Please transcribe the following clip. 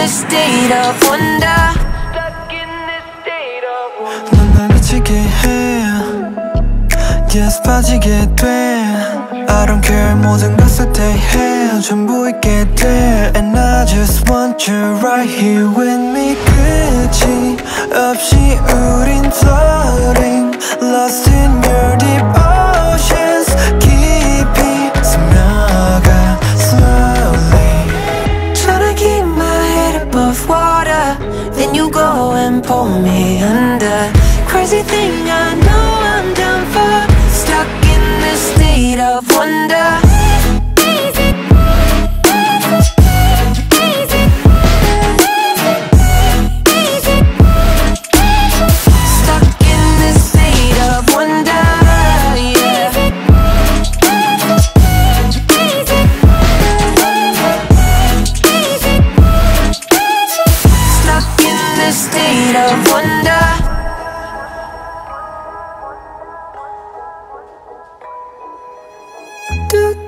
this state of wonder. 넌 날 미치게 해. Yes, 빠지게 돼. I don't care, 모든 것을 대해. 전부 있게 돼. And I just want you right here with me. 끝이 없이 우린 floating, lost in your deep oceans. 깊이 스며가 slowly. Try to keep my head above water, then you go and pull me under. Crazy thing I know I'm done for, stuck in this state of wonder. Do